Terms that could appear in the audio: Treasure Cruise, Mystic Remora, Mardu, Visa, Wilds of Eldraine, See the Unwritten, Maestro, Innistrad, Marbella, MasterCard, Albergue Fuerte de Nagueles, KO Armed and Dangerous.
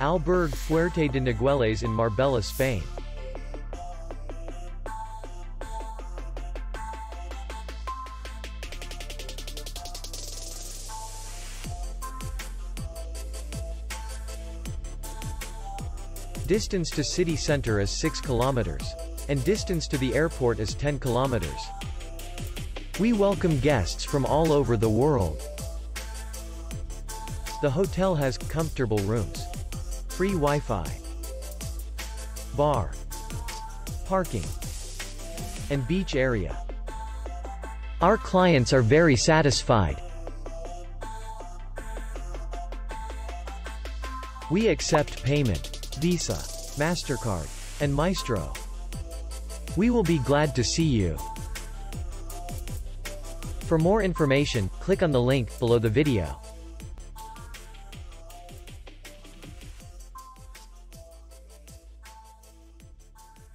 Albergue Fuerte de Nagueles in Marbella, Spain. Distance to city center is 6 kilometers. And distance to the airport is 10 kilometers. We welcome guests from all over the world. The hotel has comfortable rooms, free Wi-Fi, bar, parking, and beach area. Our clients are very satisfied. We accept payment. Visa, MasterCard, and Maestro. We will be glad to see you. For more information, click on the link below the video.